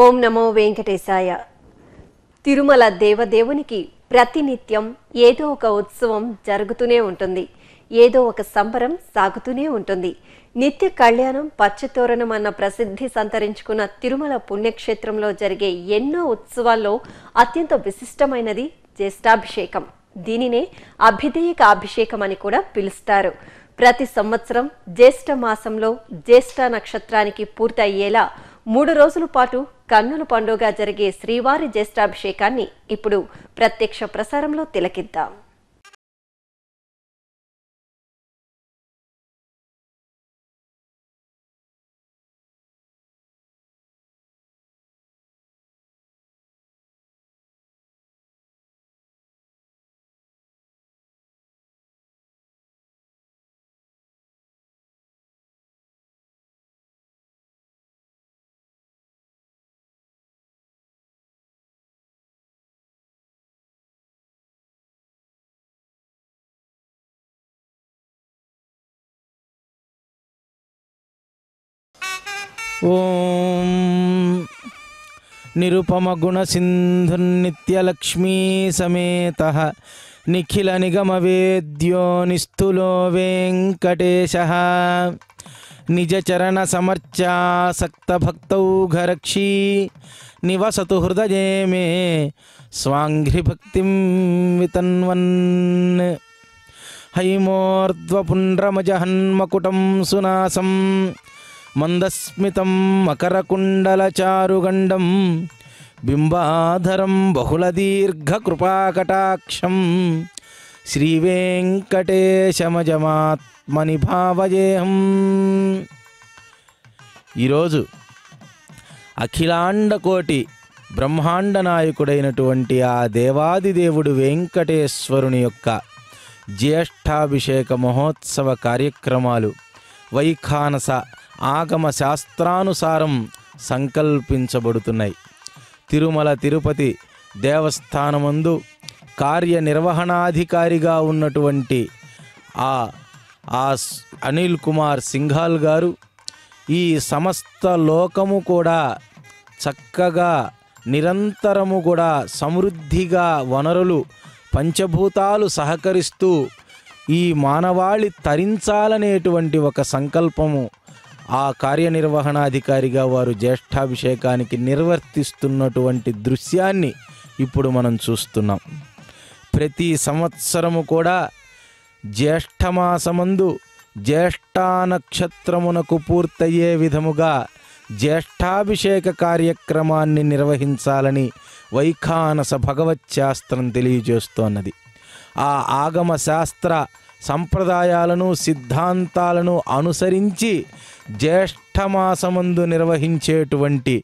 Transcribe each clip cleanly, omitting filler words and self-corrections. ఓం నమో వెంకటేశాయ. తిరుమల దేవదేవునికి ప్రతినిత్యం ఏదో ఒక ఉత్సవం జరుగుతూనే ఉంటుంది, ఏదో ఒక సంబరం సాగుతూనే ఉంటుంది. నిత్య కళ్యాణం, పచ్చతోరణం అన్న ప్రసిద్ధి సంతరించుకున్న తిరుమల పుణ్యక్షేత్రంలో జరిగే ఎన్నో ఉత్సవాల్లో అత్యంత విశిష్టమైనది జ్యేష్ఠాభిషేకం. దీనినే అభిధేయక అభిషేకం అని కూడా పిలుస్తారు. ప్రతి సంవత్సరం జ్యేష్ఠ మాసంలో జ్యేష్ఠ నక్షత్రానికి పూర్తి అయ్యేలా 3 రోజుల పాటు కన్నుల పండుగ జరిగే శ్రీవారి జ్యేష్ఠాభిషేకాన్ని ఇప్పుడు ప్రత్యక్ష ప్రసారంలో తిలకిద్దాం. ओम निरुपम गुण सिंधु नित्य लक्ष्मी समेतः निखिल निगम वेद्यो निस्तुलो वेंकटेशः निज चरण समर्चा सक्त भक्तौ घरक्षी निवसतु हृदये मे स्वांघ्रि भक्तिं वितन्वन् हैमोर्ध्वपुण्ड्रमजहन्मकुटं सुनासम् मंदस्मितं मकरकुंडलचारुगंडं बिंबाधरं बहुलदीर्घकृपाकटाक्षं श्रीवेंकटेशमजमात्मनि भावयेहं. ఈరోజు అఖిలాండకోటి బ్రహ్మాండ నాయకుడైనటువంటి ఆ దేవాదిదేవుడు వెంకటేశ్వరుని యొక్క జ్యేష్ఠాభిషేక మహోత్సవ కార్యక్రమాలు వైఖానస ఆగమ శాస్త్రానుసారం సంకల్పించబడుతున్నాయి. తిరుమల తిరుపతి దేవస్థానమందు కార్యనిర్వహణాధికారిగా ఉన్నటువంటి ఆ అనిల్ కుమార్ సింఘాల్ గారు ఈ సమస్త లోకము కూడా చక్కగా నిరంతరము కూడా సమృద్ధిగా వనరులు పంచభూతాలు సహకరిస్తూ ఈ మానవాళి తరించాలనేటువంటి ఒక సంకల్పము ఆ కార్యనిర్వహణాధికారిగా వారు జ్యేష్ఠాభిషేకానికి నిర్వర్తిస్తున్నటువంటి దృశ్యాన్ని ఇప్పుడు మనం చూస్తున్నాం. ప్రతి సంవత్సరము కూడా జ్యేష్ఠమాసమందు జ్యేష్ఠ నక్షత్రమునకు పూర్తయ్యే విధముగా జ్యేష్ఠాభిషేక కార్యక్రమాన్ని నిర్వహించాలని వైఖానస భగవత్ శాస్త్రం తెలియజేస్తోన్నది. ఆ ఆగమ శాస్త్ర సంప్రదాయాలను సిద్ధాంతాలను అనుసరించి జ్యేష్ఠమాసమందు నిర్వహించేటువంటి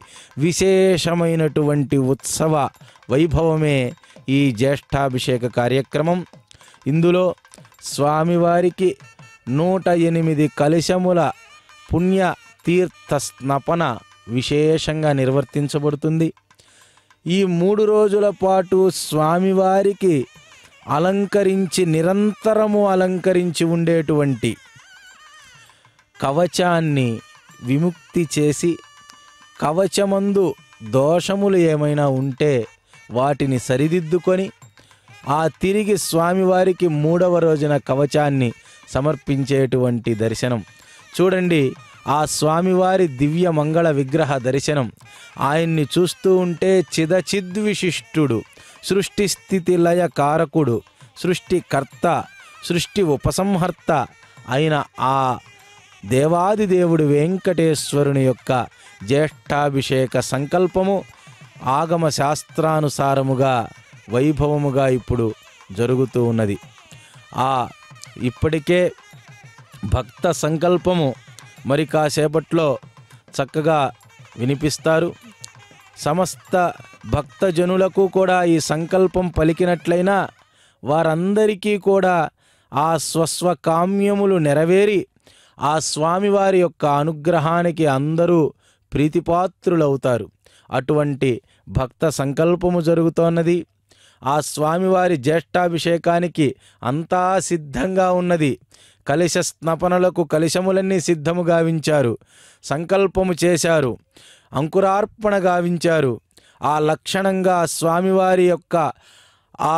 విశేషమైనటువంటి ఉత్సవ వైభవమే ఈ జ్యేష్ఠాభిషేక కార్యక్రమం. ఇందులో స్వామివారికి 108 కలశముల పుణ్య తీర్థ స్నాపన విశేషంగా నిర్వర్తించబడుతుంది. ఈ 3 రోజుల పాటు స్వామివారికి అలంకరించి నిరంతరము అలంకరించి ఉండేటువంటి కవచాన్ని విముక్తి చేసి కవచమందు దోషములు ఏమైనా ఉంటే వాటిని సరిదిద్దుకొని ఆ తిరిగి స్వామివారికి 3వ రోజున కవచాన్ని సమర్పించేటువంటి దర్శనం. చూడండి, ఆ స్వామివారి దివ్య మంగళ విగ్రహ దర్శనం. ఆయన్ని చూస్తూ ఉంటే చిదచిద్విశిష్టుడు, సృష్టి స్థితి లయ కారకుడు, సృష్టికర్త, సృష్టి ఉపసంహర్త అయిన ఆ దేవాదిదేవుడు వెంకటేశ్వరుని యొక్క జ్యేష్ఠాభిషేక సంకల్పము ఆగమ శాస్త్రానుసారముగా వైభవముగా ఇప్పుడు జరుగుతూ ఉన్నది. ఆ ఇప్పటికే భక్త సంకల్పము మరి కాసేపట్లో చక్కగా వినిపిస్తారు. సమస్త భక్తజనులకు కూడా ఈ సంకల్పం పలికినట్లయినా వారందరికీ కూడా ఆ స్వస్వ కామ్యములు నెరవేరి ఆ స్వామివారి యొక్క అనుగ్రహానికి అందరూ ప్రీతిపాత్రులవుతారు. అటువంటి భక్త సంకల్పము జరుగుతోన్నది. ఆ స్వామివారి జ్యేష్ఠాభిషేకానికి అంతా సిద్ధంగా ఉన్నది. కలిశ స్నపనలకు కలిశములన్నీ సిద్ధము గావించారు, సంకల్పము చేశారు. అంకురార్పణ గావించారు। ఆ లక్షణంగా స్వామివారి యొక్క ఆ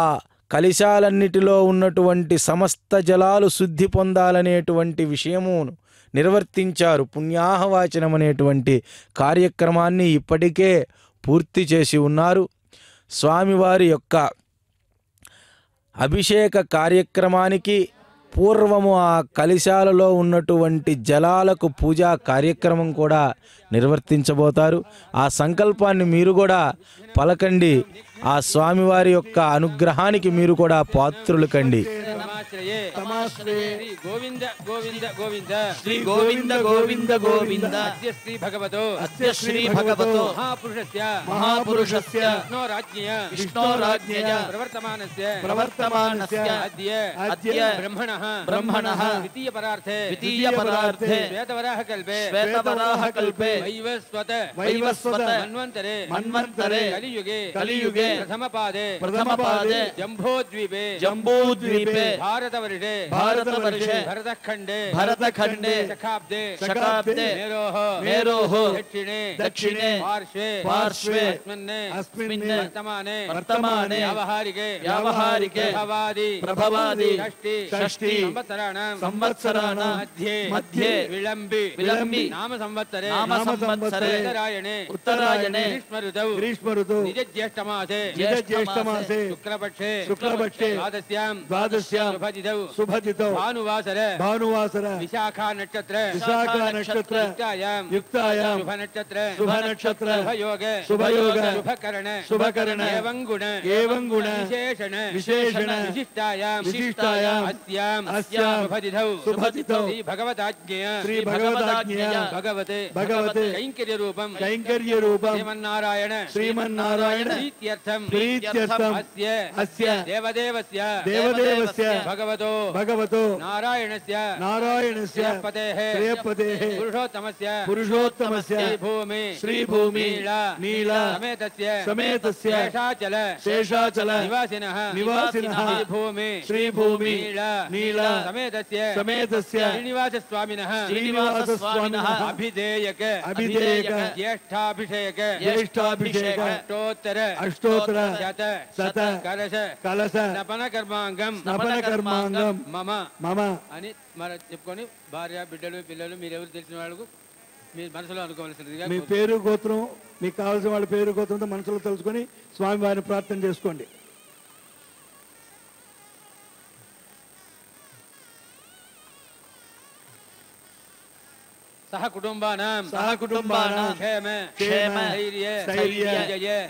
కలిశాలన్నిటిలో ఉన్నటువంటి సమస్త జలాలు శుద్ధి పొందాలనేటువంటి విషయమును నిర్వర్తించారు। పుణ్యాహవాచనం అనేటువంటి కార్యక్రమాన్ని ఇప్పటికే పూర్తి చేసి ఉన్నారు। స్వామివారి యొక్క అభిషేక కార్యక్రమానికి పూర్వము ఆ కలిశాలలో ఉన్నటువంటి జలాలకు పూజా కార్యక్రమం కూడా నిర్వర్తించబోతారు। ఆ సంకల్పాన్ని మీరు కూడా పలకండి। ఆ స్వామివారి యొక్క అనుగ్రహానికి మీరు కూడా పాత్రులు కండి। గోవింద గోవింద గోవింద శ్రీ గోవింద గోవింద గోవింద అస్య శ్రీ భగవతో అస్య శ్రీ భగవతో మహాపురుషస్య మహాపురుషస్య విష్ణోరాజ్ఞయ ప్రవర్తమానస్య ప్రవర్తమానస్య అద్య అద్య బ్రహ్మణః బ్రహ్మణః ద్వితీయ పరార్థే శ్వేతవరాహ కల్పే వైవస్వత మన్వంతరే మన్వంతరే కలియుగే కలియుగే ప్రథమ పాదే జంబోద్వీపే జంబోద్వీపే भारतवर्षे भारतवर्षे भरतखंडे भरतखंडे शकाब्दे शकाब्दे मेरोः दक्षिणे दक्षिणे पार्श्वे पार्श्वे अस्मिन्ने वर्तमाने वर्तमाने व्यावहारिके व्यावहारिके प्रभावादि प्रभावादि षष्ठी षष्ठी संवत्सराणां संवत्सराणां मध्ये मध्ये विलंबि विलंबि नाम संवत्सरे उत्तरायणे उत्तरायणे ग्रीष्म ऋतौ निजज्येष्ठमासे निजज्येष्ठमासे शुक्लपक्षे शुक्लपक्षे द्वादश्याम द्वादश्याम सुभजितौ भानुवासरे भानुवासरे विशाखा नक्षत्र युक्तायाम शुभ नक्षत्र योगे शुभकरणे एवं गुण विशेषण विशेषण विशिष्टायाम विशिष्टायाम अस्याम अस्याम सुभजितौ श्री भगवदाज्ञया भगवते भगवते कैंकर्य रूपम श्रीमन्नारायण श्रीमन्नारायण प्रीत्यर्थम प्रीत्यर्थम अस्य अस्य देवदेवस्य देवदेवस्य भगवतो भगवतो नारायणस्य नारायणस्य पतेः पतेः पुरुषोत्तमस्य श्री भूमि नीला समेतस्य शेषाचल निवासिनः निवासिनः श्री भूमि नीला समेतस्य समेतस्य श्रीनिवास स्वामिनः अभिधेयक अभिधेयक ज्येष्ठाभिषेक ज्येष्ठाभिषेक अष्टोत्तर शत शत कलश कलश स्नापन कर्मांगम कर्मांगम मम मम अनि మరి చెప్పుకొని భార్య బిడ్డలు పిల్లలు మీరెవరు తెలిసిన వాళ్ళకు మీ మనసులో అనుకోవాల్సిందిగా మీ పేరు గోత్రం మీకు కావాల్సిన వాళ్ళ పేరు గోత్రంతో మనసులో తెలుసుకొని స్వామివారిని ప్రార్థన చేసుకోండి। सह कुटुंबानां क्षेम क्षेम धैर्य धैर्य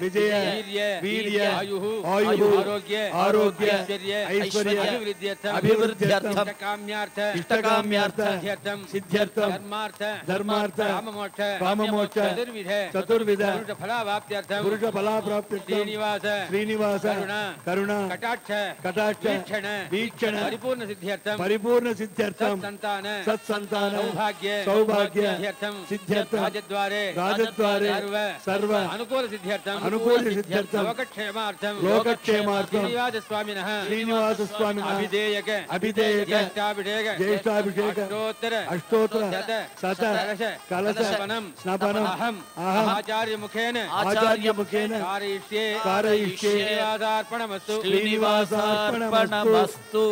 विजय वीर्य वीर्य आयुः आयुः आरोग्य आरोग्य ऐश्वर्य ऐश्वर्य अभिवृद्ध्यर्थं अभिवृद्ध्यर्थं इष्टकाम्यार्थं सिद्ध्यर्थं धर्मार्थ धर्मार्थ काममोक्ष काममोक्ष चतुर्विध चतुर्विध पुरुषफलावाप्त्यर्थं पुरुषफलाप्राप्त्यर्थं श्रीनिवास श्रीनिवास करुणा कटाक्ष कटाक्ष वीक्षण वीक्षण परिपूर्ण सिद्ध्यर्थं सत्संतान सौभाग्य सौभाग्य सिद्ध्यर्थम राजद्वारे राजद्वारे सर्व अनुकूल सिद्ध्यर्थम लोकक्षेमार्थम श्रीनिवासस्वामिनः श्रीनिवासस्वामिनः अभिधेयक अभिधेयक ज्येष्ठाभिषेक ज्येष्ठाभिषेक अष्टोत्तर शत कलश स्नापनं स्नापनं अहम् आचार्य मुखेन कारयिष्ये कारयिष्ये श्रीनिवासार्पणमस्तु श्रीनिवासार्पणमस्तु।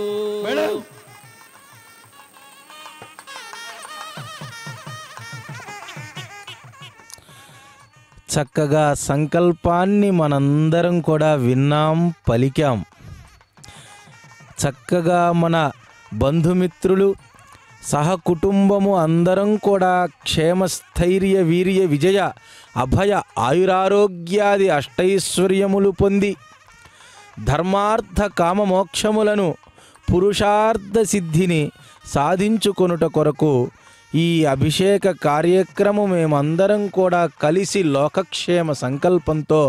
చక్కగా సంకల్పాన్ని మనందరం కూడా విన్నాం, పలికాం। చక్కగా మన బంధుమిత్రులు సహకుటుంబము అందరం కూడా క్షేమస్థైర్య వీర్య విజయ అభయ ఆయురారోగ్యాది అష్టైశ్వర్యములు పొంది ధర్మార్థ కామ మోక్షములను పురుషార్థ సిద్ధిని సాధించుకొనుట కొరకు ఈ అభిషేక కార్యక్రమం మేమందరం కూడా కలిసి లోకక్షేమ సంకల్పంతో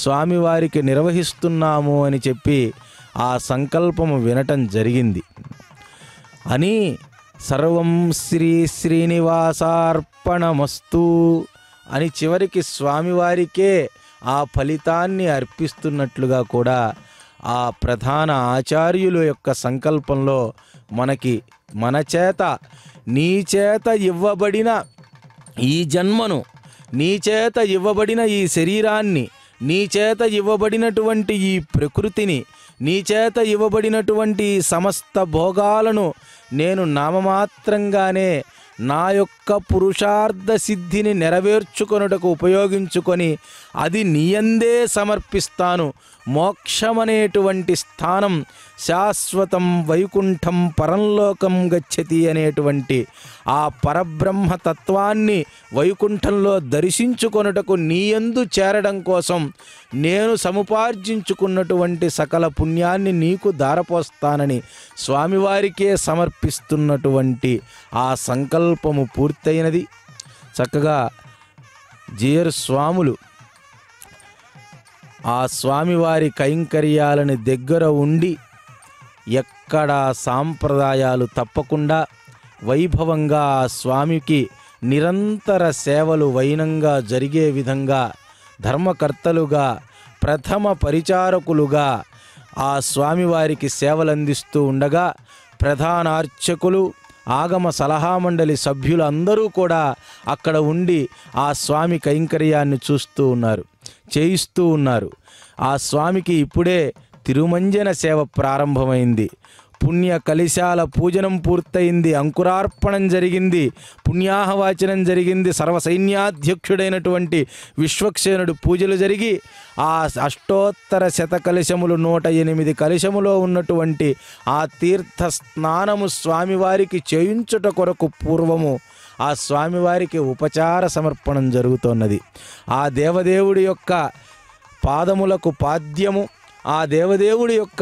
స్వామివారికి నిర్వహిస్తున్నాము అని చెప్పి ఆ సంకల్పము వినటం జరిగింది అని సర్వం శ్రీ శ్రీనివాసార్పణమస్తు అని చివరికి స్వామివారికే ఆ ఫలితాన్ని అర్పిస్తున్నట్లుగా కూడా ఆ ప్రధాన ఆచార్యుల యొక్క సంకల్పంలో మనకి మన చేత నీ చేత ఇవ్వబడిన ఈ జన్మను नीचेत इव्वबडिन ई शरीरान्नि नीचेत इव्वबडिनटुवंटि ई प्रकृतिनि नीचेत इव्वबडिनटुवंटि समस्त भोगालनु नेनु नाममात्रंगाने ना योक्क पुरुषार्ध सिद्धिनि नेरवेर्चुकोनुटकु उपयोगिंचुकोनि अदि नीयंदे समर्पिस्तानु మోక్షమనేటువంటి స్థానం శాశ్వతం వైకుంఠం పరంలోకం గచ్చతి అనేటువంటి ఆ పరబ్రహ్మ తత్వాన్ని వైకుంఠంలో దర్శించుకొనుటకు నీయందు చేరడం కోసం నేను సముపార్జించుకున్నటువంటి సకల పుణ్యాన్ని నీకు దారపోస్తానని స్వామివారికే సమర్పిస్తున్నటువంటి ఆ సంకల్పము పూర్తయినది. చక్కగా జీయర్ స్వాములు ఆ స్వామివారి కైంకర్యాలను దగ్గర ఉండి ఎక్కడ సాంప్రదాయాలు తప్పకుండా వైభవంగా ఆ స్వామికి నిరంతర సేవలు వైనంగా జరిగే విధంగా ధర్మకర్తలుగా ప్రథమ పరిచారకులుగా ఆ స్వామివారికి సేవలు అందిస్తూ ఉండగా ప్రధాన అర్చకులు ఆగమ సలహా మండలి సభ్యులందరూ కూడా అక్కడ ఉండి ఆ స్వామి కైంకర్యాన్ని చూస్తూ ఉన్నారు, చేయిస్తూ ఉన్నారు. ఆ స్వామికి ఇప్పుడే తిరుమంజన సేవ ప్రారంభమైంది. పుణ్య కలశాల పూజనం పూర్తయింది, అంకురార్పణం జరిగింది, పుణ్యాహవాచనం జరిగింది, సర్వసైన్యాధ్యక్షుడైనటువంటి విశ్వక్సేనుడు పూజలు జరిగి ఆ అష్టోత్తర శత కలశములు 108 కలశములో ఉన్నటువంటి ఆ తీర్థ స్నానము స్వామివారికి చేయించుట కొరకు పూర్వము ఆ స్వామివారికి ఉపచార సమర్పణం జరుగుతున్నది. ఆ దేవదేవుడి యొక్క పాదములకు పాద్యము, ఆ దేవదేవుడి యొక్క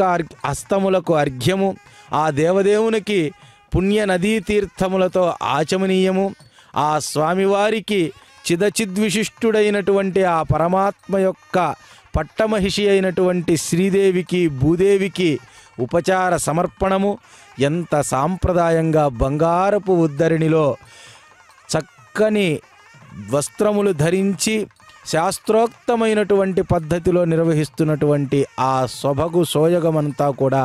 హస్తములకు అర్ఘ్యము, ఆ దేవదేవునికి పుణ్య నదీ తీర్థములతో ఆచమనీయము, ఆ స్వామివారికి చిదచిద్విశిష్టుడైనటువంటి ఆ పరమాత్మ యొక్క పట్టమహిషి అయినటువంటి శ్రీదేవికి భూదేవికి ఉపచార సమర్పణము. ఎంత సాంప్రదాయంగా బంగారపు ఉద్ధరిణిలో చక్కని వస్త్రములు ధరించి శాస్త్రోక్తమైనటువంటి పద్ధతిలో నిర్వహిస్తున్నటువంటి ఆ సొభగు సోయగమంతా కూడా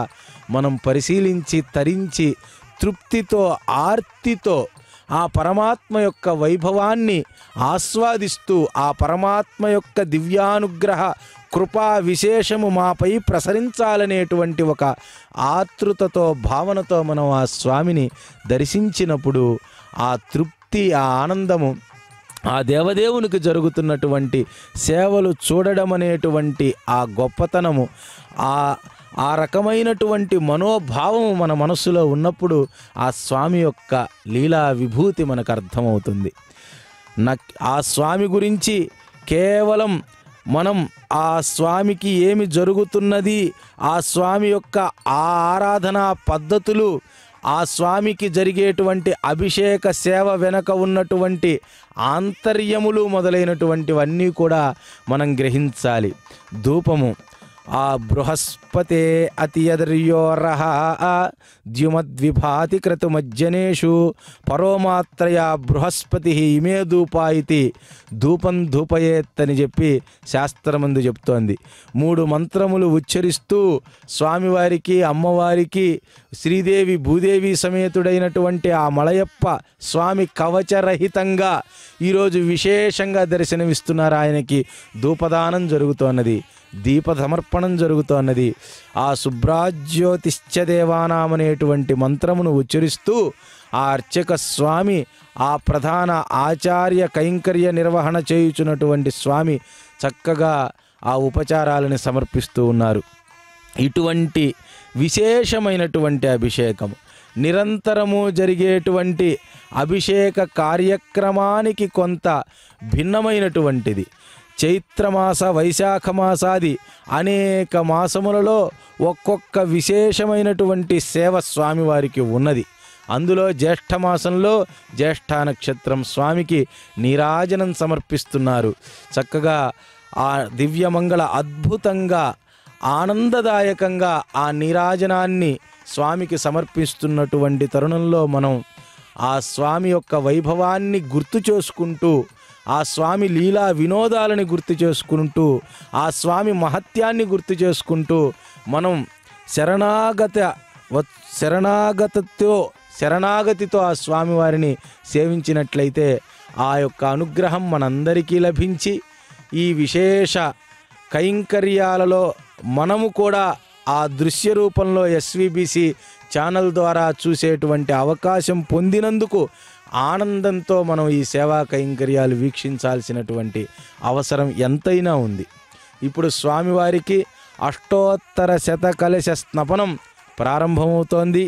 మనం పరిశీలించి తరించి తృప్తితో ఆర్తితో ఆ పరమాత్మ యొక్క వైభవాన్ని ఆస్వాదిస్తూ ఆ పరమాత్మ యొక్క దివ్యానుగ్రహ కృపా విశేషము మాపై ప్రసరించాలనేటువంటి ఒక ఆతృతతో భావనతో మనం ఆ స్వామిని దర్శించినప్పుడు ఆ తృప్తి ఆ ఆనందము ఆ దేవదేవునికి జరుగుతున్నటువంటి సేవలు చూడడం అనేటువంటి ఆ గొప్పతనము ఆ రకమైనటువంటి మనోభావము మన మనస్సులో ఉన్నప్పుడు ఆ స్వామి యొక్క లీలా విభూతి మనకు అర్థమవుతుంది. ఆ స్వామి గురించి కేవలం మనం ఆ స్వామికి ఏమి జరుగుతున్నది, ఆ స్వామి యొక్క ఆరాధనా పద్ధతులు, ఆ స్వామికి జరిగేటువంటి అభిషేక సేవ వెనక ఉన్నటువంటి ఆంతర్యములు మొదలైనటువంటివన్నీ కూడా మనం గ్రహించాలి. ధూపము ఆ బృహస్పతే అతియదర్యోరహ ద్యుమద్విభాతి క్రతుమజ్జనేషు పరోమాత్రయా బృహస్పతి ఇమే ధూపాయితి ధూపం ధూపయేత్ అని చెప్పి శాస్త్రమందు చెప్తోంది. 3 మంత్రములు ఉచ్చరిస్తూ స్వామివారికి అమ్మవారికి శ్రీదేవి భూదేవి సమేతుడైనటువంటి ఆ మలయప్ప స్వామి కవచరహితంగా ఈరోజు విశేషంగా దర్శనమిస్తున్నారు. ఆయనకి ధూపదానం జరుగుతున్నది, దీప సమర్పణం జరుగుతున్నది. ఆ శుభ్రాజ్యోతిష్ట దేవానామనేటువంటి మంత్రమును ఉచ్చరిస్తూ ఆ అర్చక స్వామి ఆ ప్రధాన ఆచార్య కైంకర్య నిర్వహణ చేయుచున్నటువంటి స్వామి చక్కగా ఆ ఉపచారాలను సమర్పిస్తూ ఉన్నారు. ఇటువంటి విశేషమైనటువంటి అభిషేకము నిరంతరము జరిగేటువంటి అభిషేక కార్యక్రమానికి కొంత భిన్నమైనటువంటిది. చైత్రమాస వైశాఖమాసాది అనేక మాసములలో ఒక్కొక్క విశేషమైనటువంటి సేవ స్వామివారికి ఉన్నది. అందులో జ్యేష్ఠమాసంలో జ్యేష్ఠ నక్షత్రం స్వామికి నీరాజనం సమర్పిస్తున్నారు. చక్కగా ఆ దివ్యమంగళ అద్భుతంగా ఆనందదాయకంగా ఆ నీరాజనాన్ని స్వామికి సమర్పిస్తున్నటువంటి తరుణంలో మనం ఆ స్వామి యొక్క వైభవాన్ని గుర్తు చేసుకుంటూ ఆ స్వామి లీలా వినోదాలని గుర్తు చేసుకుంటూ ఆ స్వామి మహత్యాన్ని గుర్తు చేసుకుంటూ మనం శరణాగతితో ఆ స్వామివారిని సేవించినట్లయితే ఆ యొక్క అనుగ్రహం మనందరికీ లభించి ఈ విశేష కైంకర్యాలలో మనము కూడా ఆ దృశ్య రూపంలో ఎస్విబిసి ఛానల్ ద్వారా చూసేటువంటి అవకాశం పొందినందుకు ఆనందంతో మనం ఈ సేవా కైంకర్యాలు వీక్షించాల్సినటువంటి అవసరం ఎంతైనా ఉంది. ఇప్పుడు స్వామివారికి అష్టోత్తర శతకలశ స్నాపనం ప్రారంభమవుతోంది.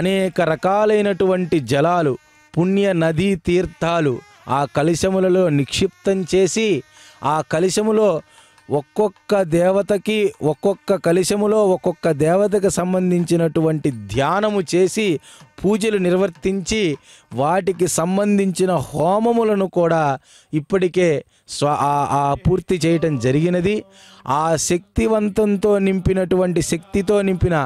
అనేక రకాలైనటువంటి జలాలు పుణ్య నదీ తీర్థాలు ఆ కలశములలో నిక్షిప్తం చేసి ఆ కలశములో ఒక్కొక్క దేవతకి ఒక్కొక్క కలశములో ఒక్కొక్క దేవతకు సంబంధించినటువంటి ధ్యానము చేసి పూజలు నిర్వర్తించి వాటికి సంబంధించిన హోమములను కూడా ఇప్పటికే పూర్తి చేయటం జరిగినది. ఆ శక్తివంతంతో నింపినటువంటి శక్తితో నింపిన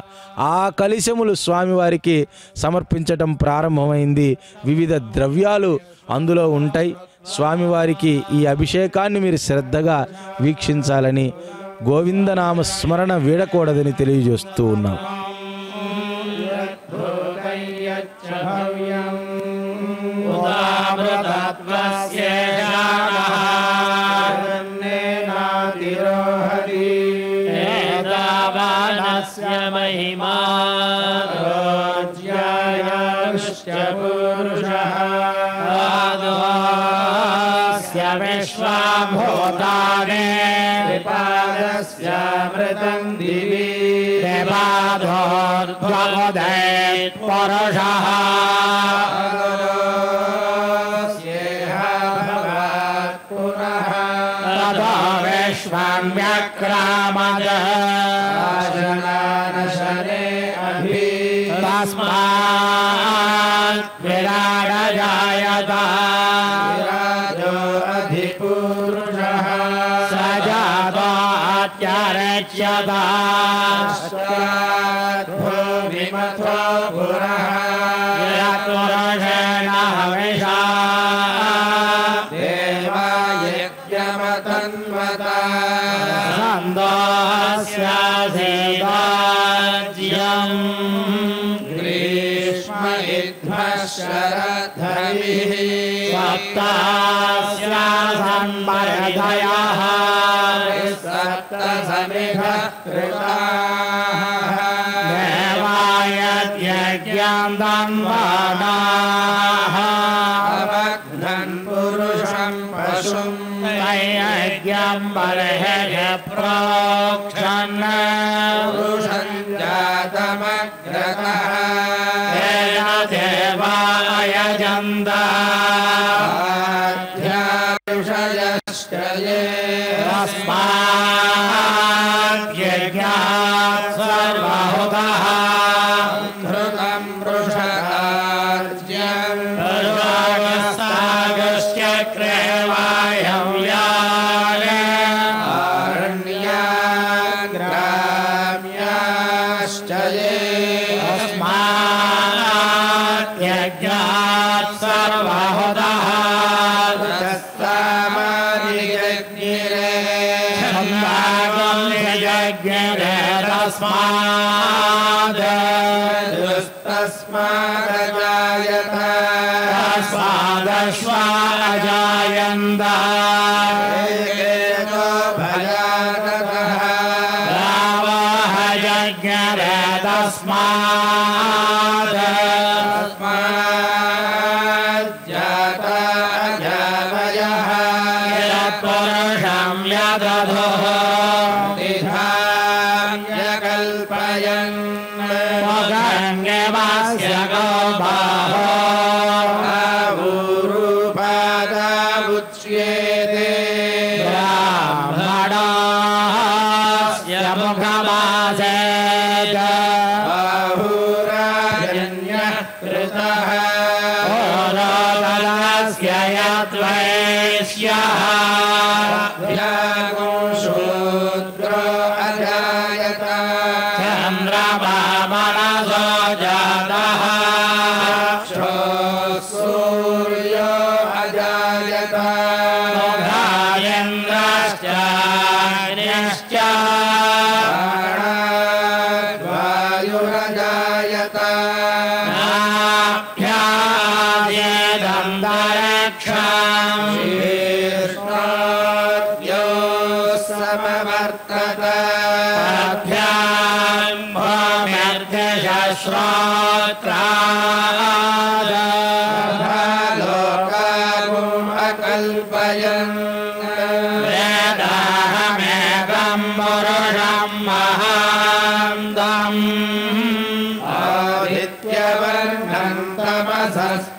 ఆ కలశములు స్వామివారికి సమర్పించటం ప్రారంభమైంది. వివిధ ద్రవ్యాలు అందులో ఉంటాయి. స్వామివారికి ఈ అభిషేకాన్ని మీరు శ్రద్ధగా వీక్షించాలని గోవిందనామ స్మరణ వీడకూడదని తెలియజేస్తూ ఉన్నాం.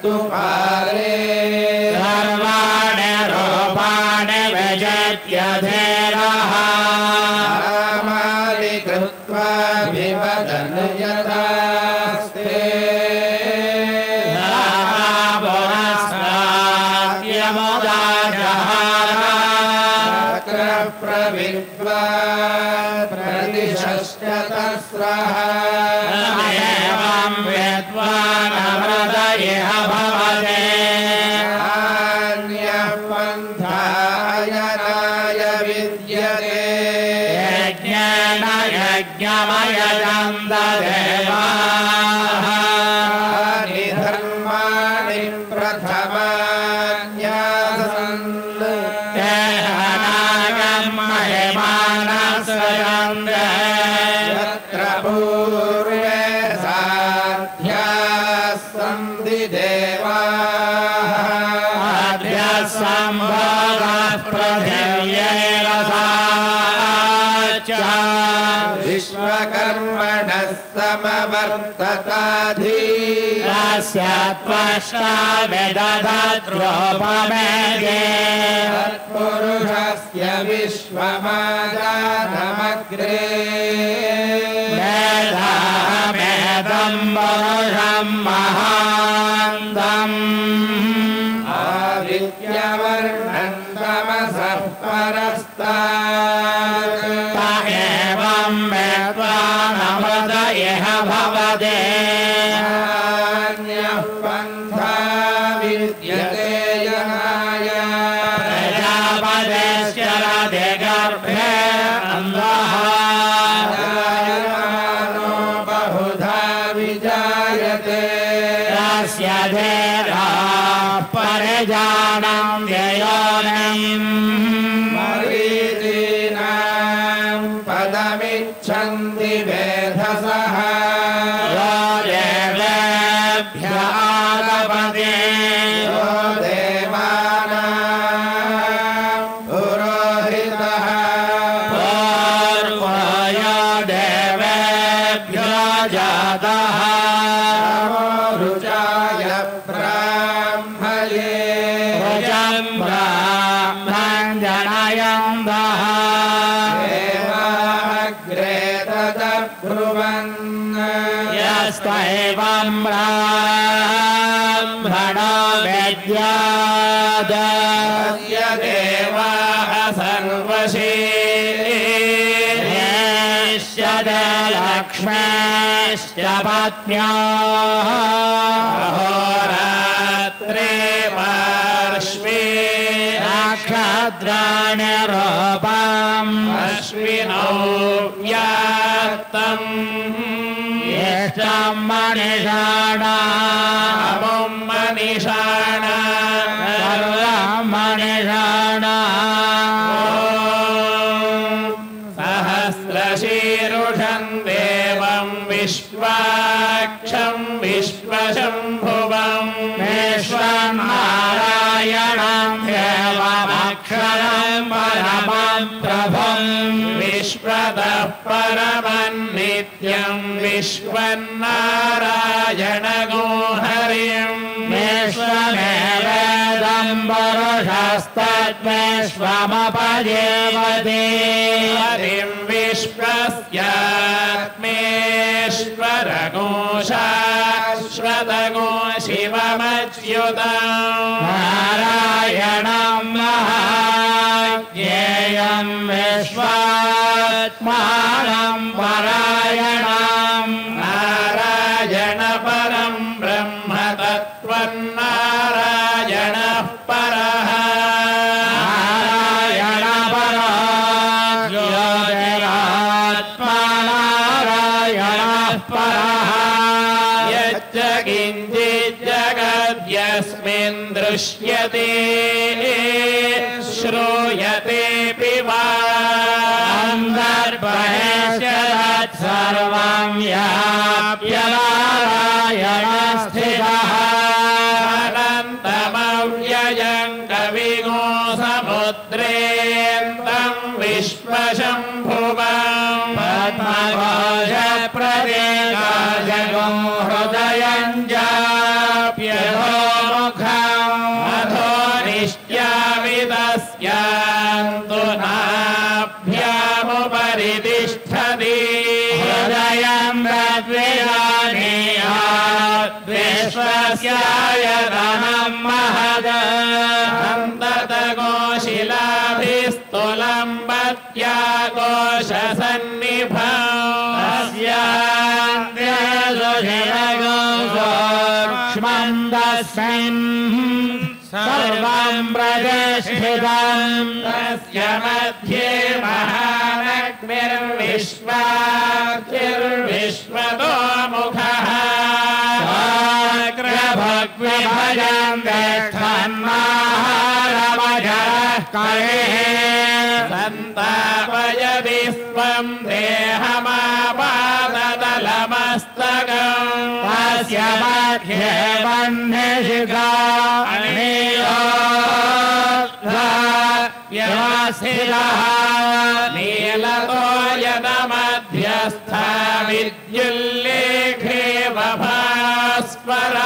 तुपारे सर्वाण रूपाण विजयत्यधेरः मालि कृत्वा विवदन यदास्ते रामोस्ताद्यमोदाजः प्रविद्वा प्रतिशस्तस्रः तस्यात्मष्टा वेदधात्रोपमेदे तत्पुरुषस्य विश्वमादानमग्रे वेदामेदं पुरुषं महान्तं आविद्यावर्णं तमसः परस्तात् एवं वेत्वा नवदयः भवदे पत्न्या अहोरात्रे पार्श्वे नक्षत्राणरूपम् अश्विनौ व्यात्तं येषां मनिषाणां परमन्नित्यं विश्वन्नारायणगो हरिं विश्वमेवेदं पुरुषस्तद्विश्वमपजेवते हरिं विश्वस्यात्मेश्वरगो शाश्वतगो शिवमच्युतं नारायणं महाज्ञेयं विश्वात्मा परायणं नारायण परं ब्रह्म तत्त्वं नारायणः परः नारायण परो ज्योतिरात्मा नारायणः परः यच्च किञ्चित् जगद्यस्मिन् दृश्यते श्रूयते पिवा सर्वं याप्य नारायणः स्थितः अनन्तमव्ययं कविगो समुद्रेऽन्तं विश्वशम्भुवं पद्मभाजप्रदेशं हृदयं जाप्य मध्ये महानग्निर्विश्वाग्निर्विश्वतो मुखः अग्रभग्वे भजन्देष्ठन्माहारमजः करेः सन्तापयति स्वं देहमापादतलमस्तकं तस्य मध्ये वह्निशिखा नीलतो यदमध्यस्था विद्युल्लेखे भास्वरा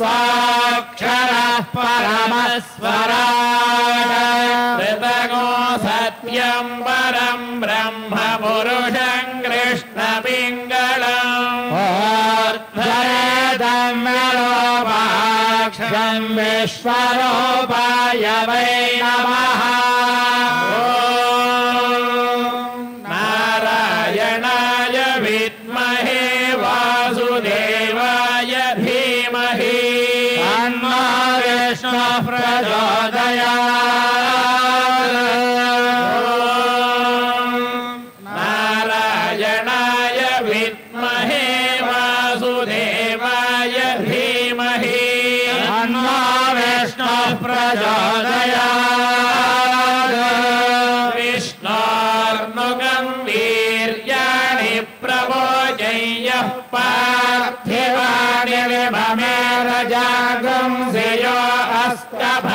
स्वाक्षरः परमस्वराट् ऋतगो सत्यं परं ब्रह्म पुरुषं कृष्णपिङ्गलम् ऊर्ध्वरेदं मेरोपाक्षं विश्वरूपाय वै नमः नारायणाय विद्महे वासुदेवाय धीमहि नारायणाय विद्महे वासुदेवाय धीमहि तन्नो विष्णुः प्रचोदयात् विष्णोर्मुखं वीर्याणि प्रबोधयः पार्थिवानि विभमेरजागं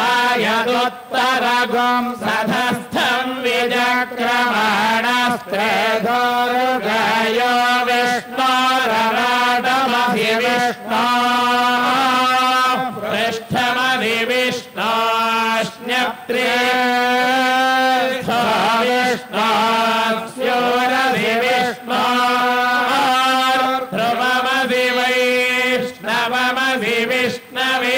भायदुत्तरगं सधस्थं विजक्रमाणस्त्रेधोर्गयो विष्णोरराडमधि विष्णो पृष्ठमधि विष्णोश्न्यत्रे विष्णोस्योरधि विष्णो ध्रुवमधि वैष्णवमधि विष्णवे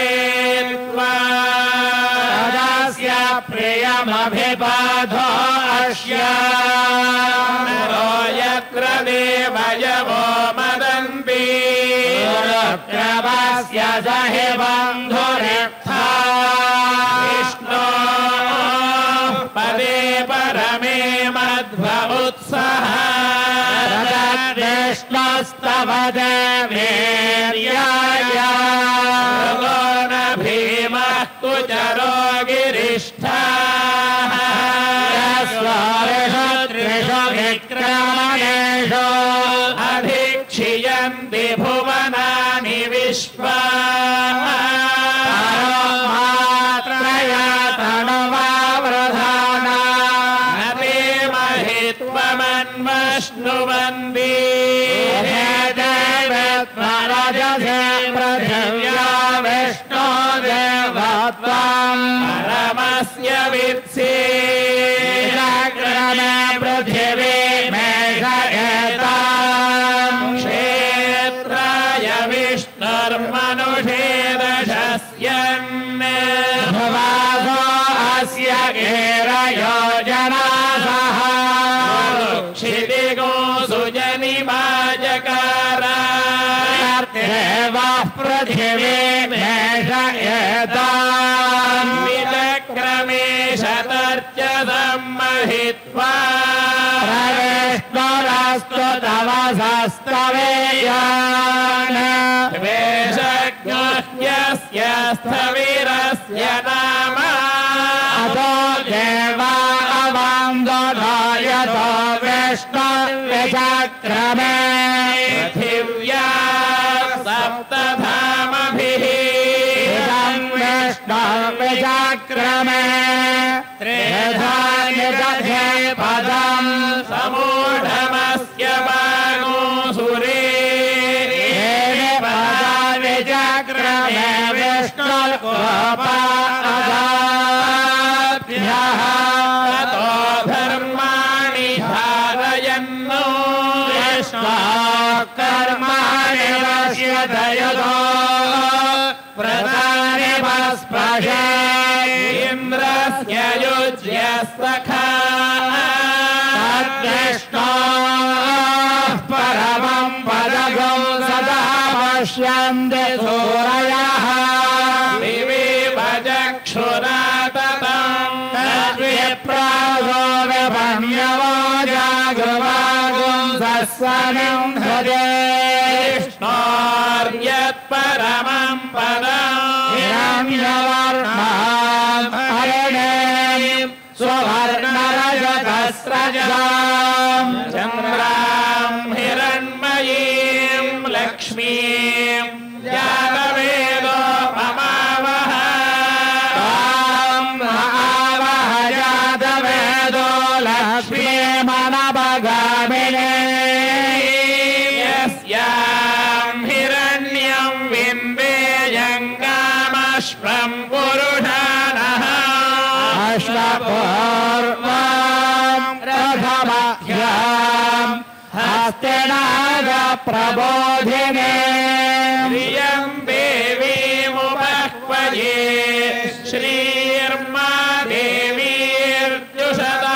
प्रियमभिबाधो अश्यारो यत्र देवयवो मदन्ति रक्षस्य जहि बन्धुरिष्ठा विष्णो पदे परमे मध्वमुत्सः विष्णुस्तव देवीर्याय भगोन भीमः कुचरो गिरिष्ठा अधिक्षियन्ति भुवनानि विश्वात्रया तनुवावृधाना नते महि त्वमन्वश्नुवन्ति देवत्वरजसे पृथिव्या विष्णो देवत्वं परमस्य वित्से स्तवेयान वेषज्ञस्य स्थविरस्य नाम अतो देवा अवांगधायतो विष्णु विचक्रमे पृथिव्या सप्तधामभिः विष्णु विचक्रमे त्रिधा निदधे पदं समूढमस्य बाणो सुरे विचक्रमे विष्णुर्कोपा परमं पदगं सदा पश्यन्ति सूरयः दिवेव चक्षुराततं तद्विप्रासो विभन्यवो जाग्रवागुं सस्वनं हृदे यत्परमं पदं हिरण्यवर्णं हरिणीं स्ववर्णरजतस्रजं चन्द्रां हिरण्मयीं लक्ष्मीं जातवेदोपमावह तां आवह जातवेदो लक्ष्मीमनवगामिने यस्यां हिरण्यं बिम्बेयं कामश्वं पुरुषाणः अश्वपूर्वां रथमह्यां हस्तिनागप्रबोधिने श्रियं देवीमुपह्वये श्रीर्मा देवीर्युषदा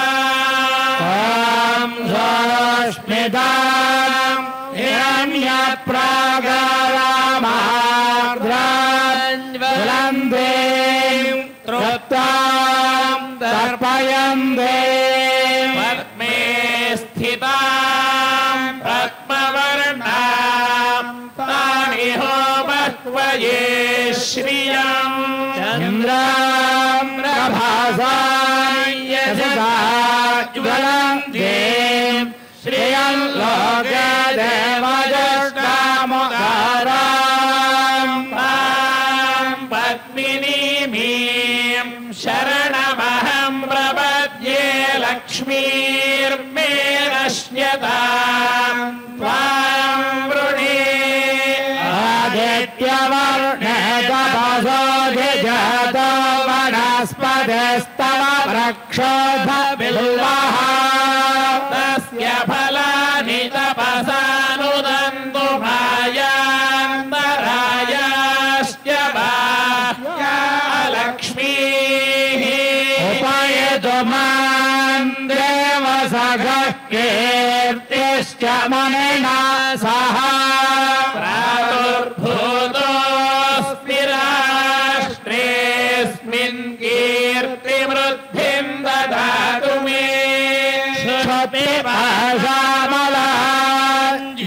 तां स्वस्मितां हिरण्यप्राकारामार्द्रान्वलन्दे तृप्तां तर्पयन्ते पद्मे स्थितां पद्मवर्णां तामिहोपह्वये श्रियं चन्द्रां प्रभासाय सदाज्वलन्ते श्रियं लोकदेवजष्टामुदारां तां पद्मिनीमीं शरणमहं प्रपद्ये लक्ष्मीर्मे नश्यतां त्वां वृणे आदित्यवर्णे तपसोऽधिजातो वनस्पतिस्तव वृक्षोऽभिर्बिल्वः तस्य फलानि तपसानुदन्तु भायान्तरायाश्च बाह्यालक्ष्मीः उपयतु मां देवसखः कीर्तिश्च मुनिना सह प्रादुर्भूतोऽस्मि राष्ट्रेऽस्मिन् कीर्तिवृद्धिं ददातु मे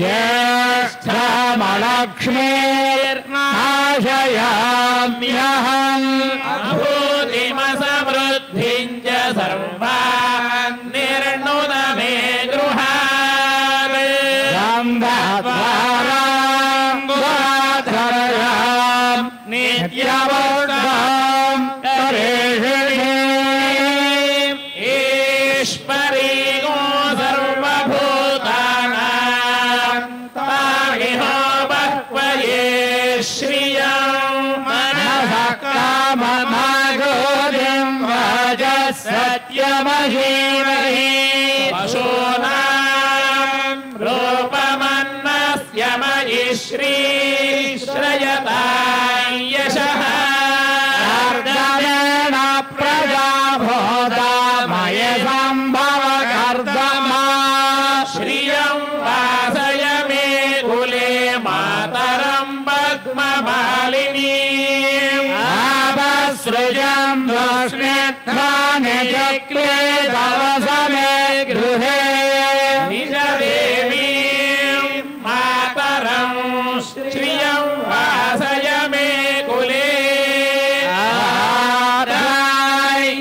ज्येष्ठामलक्ष्मीर्नाशयाम्यहम् अभूतिमसमृद्धिं च सर्वान् निर्णुत मे गृहान् गन्धद्वारां गुहाधरां नित्यवर्धां परेषिणीं सत्यमहीमही पशूनां रूपमन्नस्य मयि श्रीश्रयतां यशः अर्दमेन प्रजाभूता मयि सम्भवकर्दमा श्रियं वासय मे कुले मातरं पद्ममालिनीम् आपसृजं दोष्णेत्थानि चक्रे तवसमे गृहे निज देवीं मातरं श्रियं वासय मे कुले आराध्याय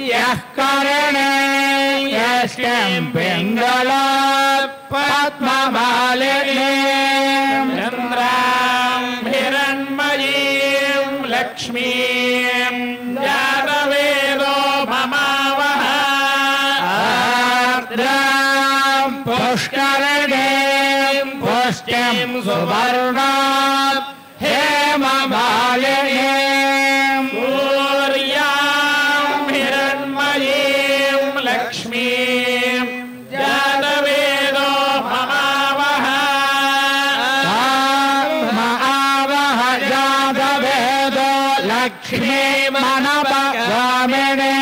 पुष्करणीं पुष्टिं सुवर्णां हेममालिनीं सूर्यां हिरण्मयीं लक्ष्मीं जातवेदो भवावः आवह जातवेदो लक्ष्मीं मनपगामिनीं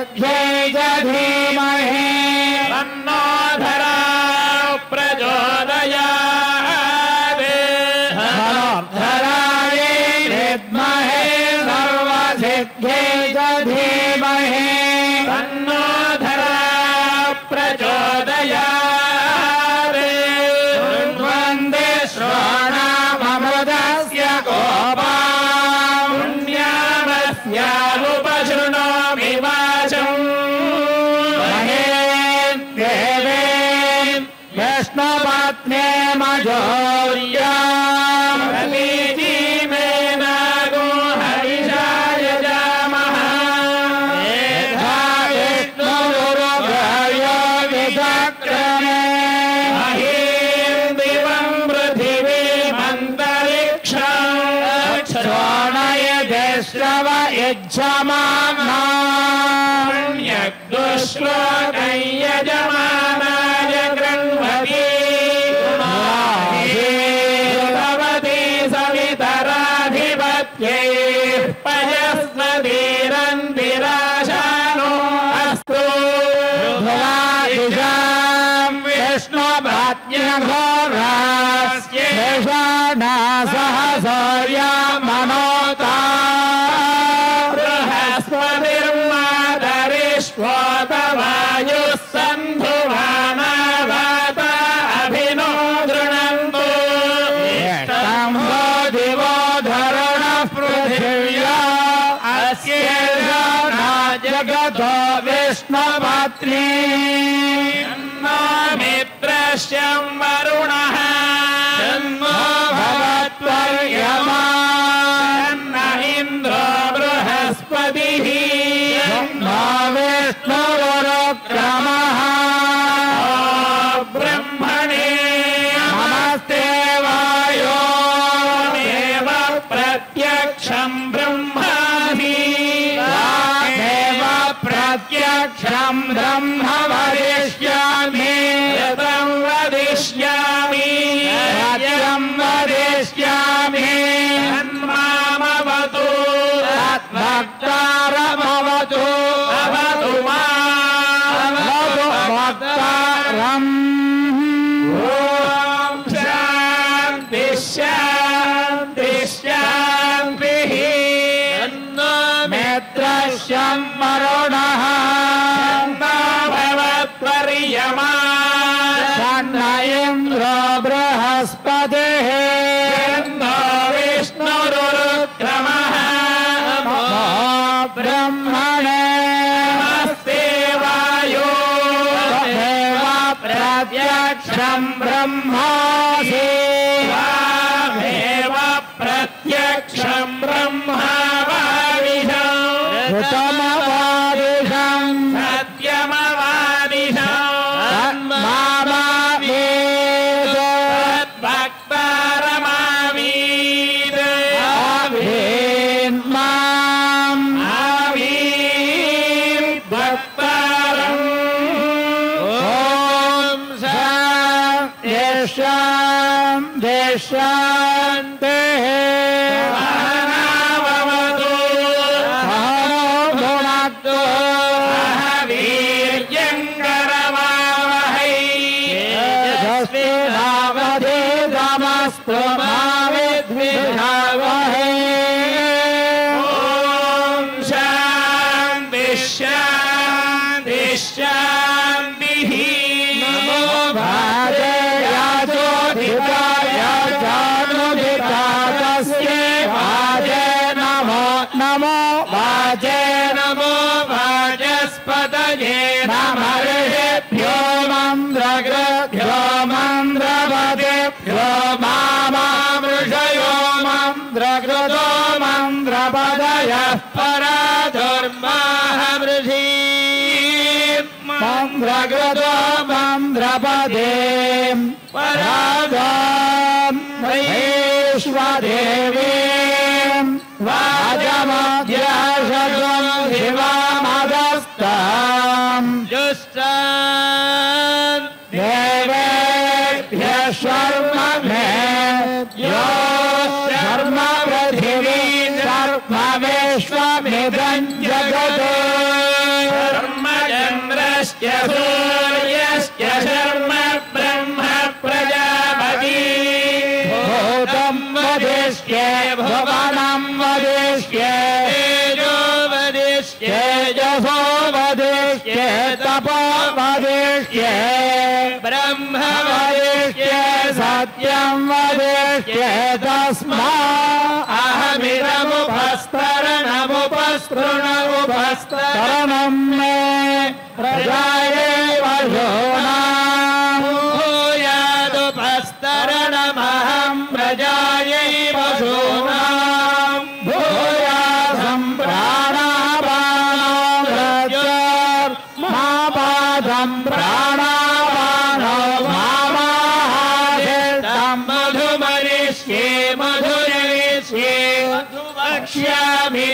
जय धीमहि तन्नो धरा प्रचोदयात् धरायै विद्महे सर्वसिद्धिं धीमहि तन्नो धरा प्रचोदयात् वन्दे श्रवणममृतस्य गोपां पुण्यमस्यानुपशृणोमि वाचम् स्नपत्ने मजोर्यामीति मे नागो हरिषाय जामः विष्णुरुभ्यो विचक्रमे अहिं दिवं पृथिवीमन्तरिक्षं श्रवणयते श्रव यजमानां यज्ञश्लोकं यजमानाय गृह्णति पयस्वधीरन्दिराशानो अस्तु ध्रुवायुजां विष्णुभज्ञघोरास्य शेषाणा सह सूर्या मनोता बृहस्पतिर्मातरिष्वतवायुः सन्धुवाना वात अभिनो गृणन्तु इष्टं हो दिवो धरणः पृथिव्या जगतो विष्णुपात्री मित्रश्यं वरुणः जन्मो भवत्वर्यमा इन्द्रो बृहस्पतिः विष्णुरुक्रमः ब्रह्मणे नमस्ते वायो देव प्रत्यक्षं ब्रह्मासि देव प्रत्यक्षं ब्रह्म वदिष्यामि यतं वदिष्यामि यं वदिष्यामि तन्मामवतु तद्भक्तारमवतु भवतु मां भक्तारम् ॐ शान्ति शान्ति शान्तिः तन्नो मित्रश्यं वरुणः तन्नो भवत्वर्यमा तन्नो इन्द्रो बृहस्पतिः तन्नो विष्णुरुक्रमः ब्रह्मणे नमस्ते वायो देव प्रत्यक्षं ब्रह्मासि देव प्रत्यक्षं ब्रह्मवादिशं शांति भवतु हरो भुनक्तु वीर्यं करवावहै तेजस्विनावधीतमस्तु मा विद्विषावहै ॐ शान्ति शान्ति शान्तिः नमो भगवते नमो वाचस्पतये नमर्षेभ्यो मन्द्रग्रभ्यो मन्द्रपदेभ्यो मामृषयो मन्द्रकृतो मन्द्रपदयः पराधुर्माहमृषि मन्द्रकृतो मन्द्रपदे पराधुर्महेश्वदेवे वाजमध्याशतं शिवमदस्तां जुष्टां देवेभ्यः शर्मभे यो शर्म पृथिवी शर्मविश्वमिदं जगत् तरणं मे प्रजाये वसूनां भूयादुपस्तरणमहं प्रजाये वसूनां भूयादं प्राणापानं मा पादं प्राणापानं मामाहेतं मधुमरिष्ये मधुरविष्ये मधुवक्ष्यामि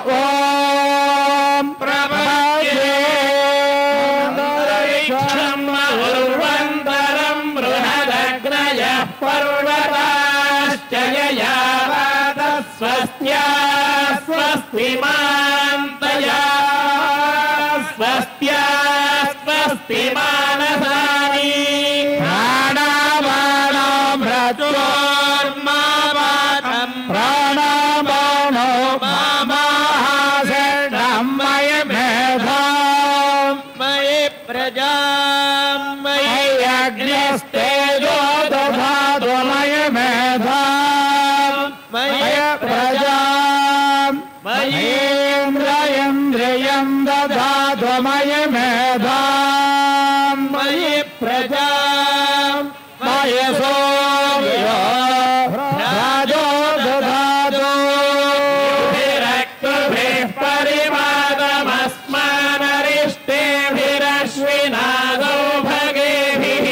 Om Prabhaye स्वस्ति मान्तया स्वस्त्या स्वस्ति मानसानि प्राणापानो भ्रतुर्मा पातं प्राणापानो मामः शरणं मयि मेधां मयि प्रजां मयि अग्निस्तेजो दधातु मयि मेधां मयि प्रजां मयि इन्द्रियं दधातु मयि मेधां मयि प्रजां मयि सूर्यो राजो दधातु भिरक्तुभिः परिपादमस्मानरिष्टेभिरश्विनादौ भगेभिः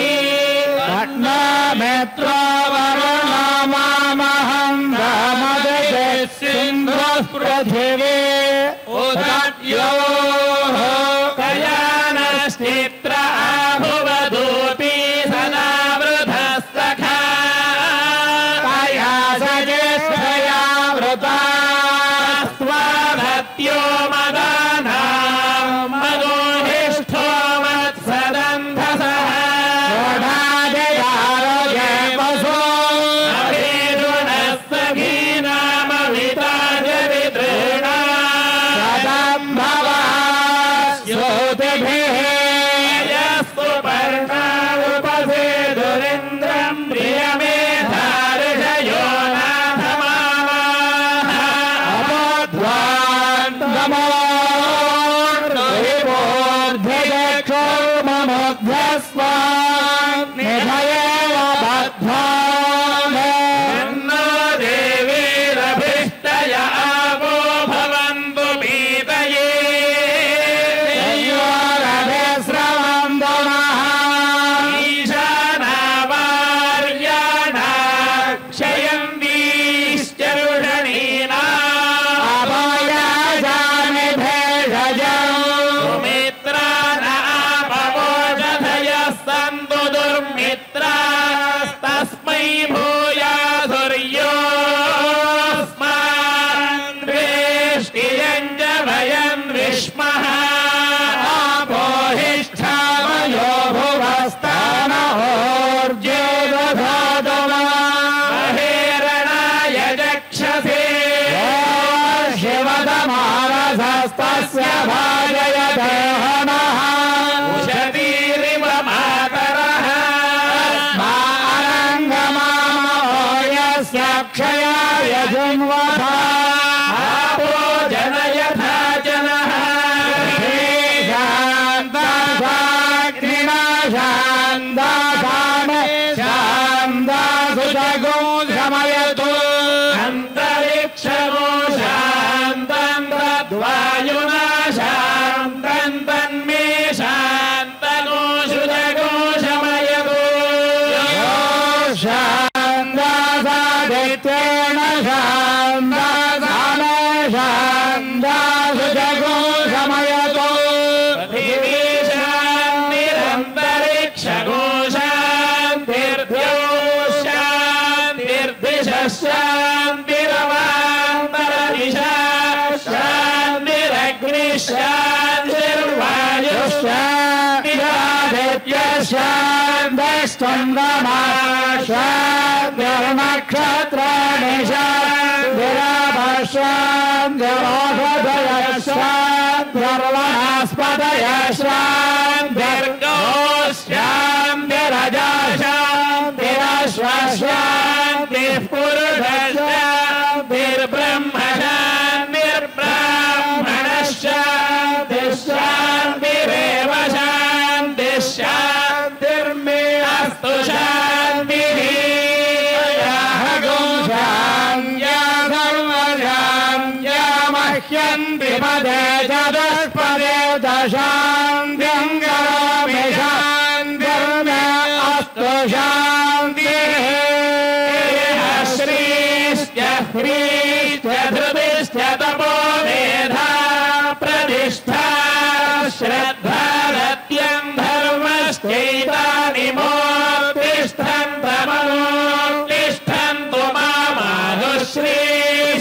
अग्निमित्रो वरुणमामहं रामदे सिन्धुः पृथिवी उदात्यो कयानश्चित्र आभुवदूपी सनावृधस्तखा कया सजेष्ठया वृता स्वाभत्यो मदाना मदोहिष्ठो मत्सदन्धसः रोढाजयारोग्य पशो अभिरुणस्य घीनामविताजविदृणा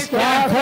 श्रीष्ठ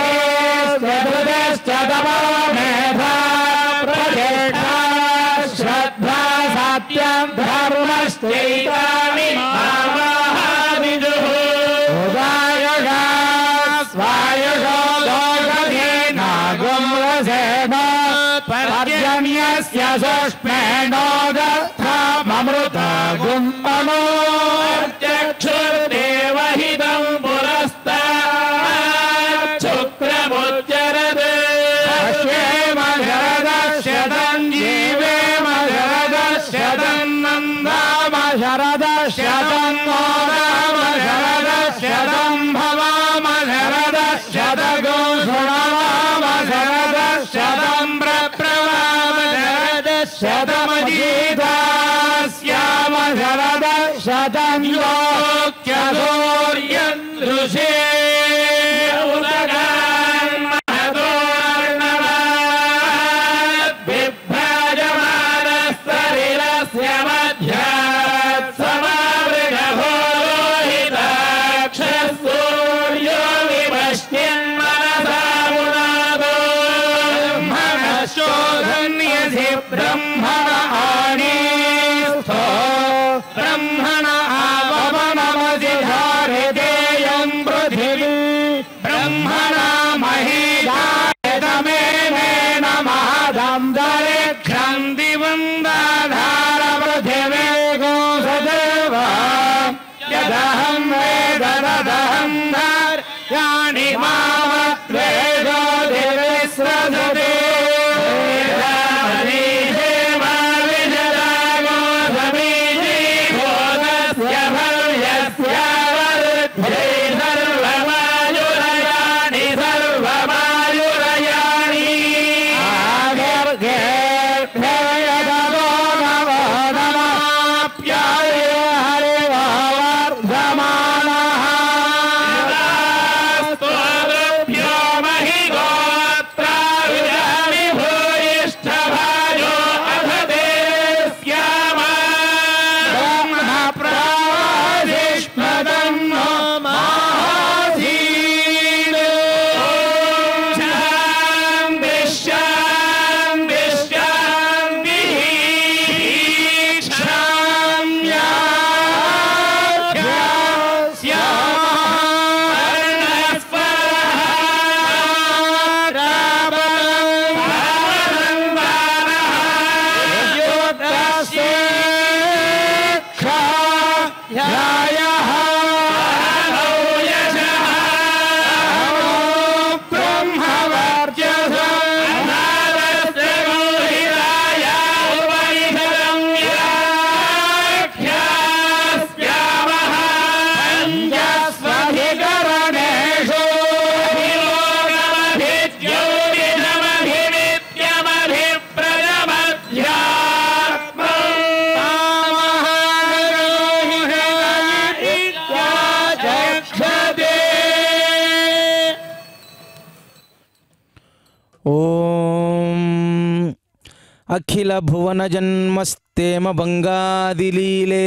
अखिल भुवन जन्मस्तेम बंगादिलीले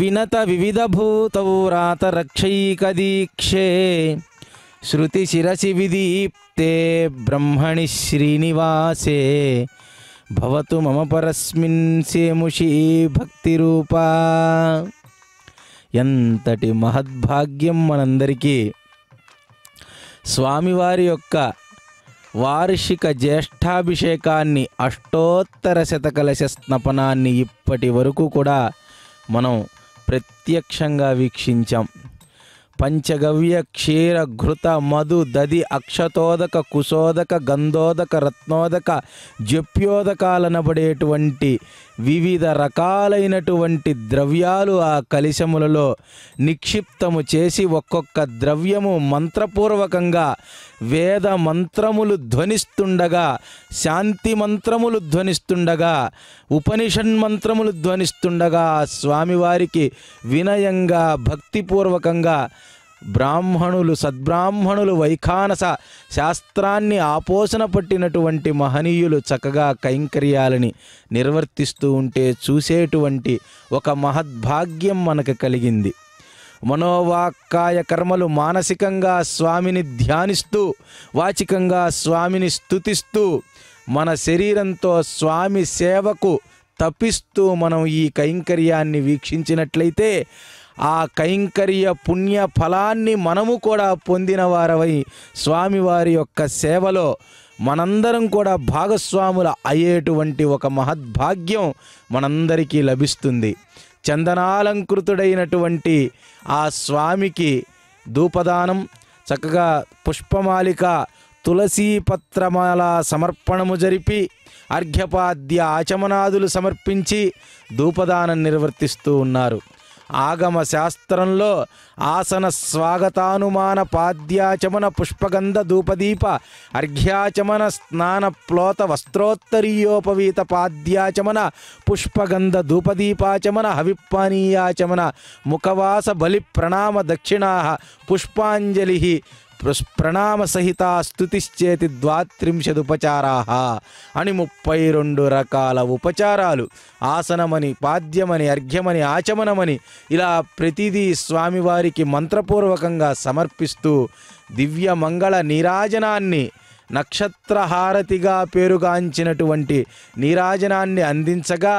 विनत विविध भूतौरात रक्षैकदीक्षे श्रुति शिरसि विदीप्ते ब्रह्मणि श्रीनिवासे भवतु मम परस्मिन् सेमुषी भक्तिरूपा। एंतटि महद्भाग्यं मनंदरिकी स्वामिवारी योक्क वार्षिक ज्येष्ठाभिषेकान्नि अष्टोत्तर शतकलश स्नपनान्नि इप्पटि वरकू कूडा मनं प्रत्यक्षंगा वीक्षिंचां। पंचगव्य क्षीर घृत मधु दधि अक्षतोदक कुशोदक गंधोदक रत्नोदक जप्योदकालनबडेटुवंटि विविध रकालैनटुवंटि द्रव्यालु आ कलशमुలలో నిక్షిప్తము చేసి ఒక్కొక్క ద్రవ్యము మంత్రపూర్వకంగా వేద మంత్రములు ధ్వనిస్తుండగా శాంతి మంత్రములు ధ్వనిస్తుండగా ఉపనిషత్ మంత్రములు ధ్వనిస్తుండగా స్వామివారికి వినయంగా భక్తిపూర్వకంగా బ్రాహ్మణులు సద్బ్రాహ్మణులు వైఖానస శాస్త్రాన్ని ఆపోసన పట్టినటువంటి మహనీయులు చక్కగా కైంకర్యాలని నిర్వర్తిస్తూ ఉంటే చూసేటువంటి ఒక మహద్భాగ్యం మనకు కలిగింది। మనోవాక్కాయ కర్మలు మానసికంగా స్వామిని ధ్యానిస్తూ వాచికంగా స్వామిని స్తుతిస్తూ మన శరీరంతో స్వామి సేవకు తపిస్తూ మనం ఈ కైంకర్యాన్ని వీక్షించినట్లయితే ఆ కైంకర్య పుణ్య ఫలాన్ని మనము కూడా పొందిన వారమై స్వామి వారి యొక్క సేవలో మనందరం కూడా భాగస్వాముల అయ్యేటువంటి ఒక మహద్భాగ్యం మనందరికీ లభిస్తుంది. చందనాలంకృతుడైనటువంటి ఆ స్వామికి ధూపదానం, చక్కగా పుష్పమాలిక తులసి పత్రమాల సమర్పణము జరిపి అర్ఘ్యపాద్య ఆచమనాదులు సమర్పించి ధూపదానం నిర్వర్తిస్తూ ఉన్నారు. ఆగమ శాస్త్రంలో ఆసన స్వాగతానుమాన పాద్యాచమన పుష్పగంధ ధూపదీప అర్ఘ్యాచమన స్నాన ప్లోత వస్త్రోత్తరీయోపవీత పాద్యాచమన పుష్పగంధ ధూపదీపాచమన హవిపానీయాచమన ముఖవాస బలి ప్రణామ దక్షిణా పుష్పాంజలి ప్రణామ సహిత స్తుతిశ్చేతి ద్వాత్రింశదుపచారాః అని 32 రకాల ఉపచారాలు, ఆసనమని పాద్యమని అర్ఘ్యమని ఆచమనమని ఇలా ప్రతిదీ స్వామివారికి మంత్రపూర్వకంగా సమర్పిస్తూ దివ్య మంగళ నీరాజనాన్ని నక్షత్రహారతిగా పేరుగాంచినటువంటి నీరాజనాన్ని అందించగా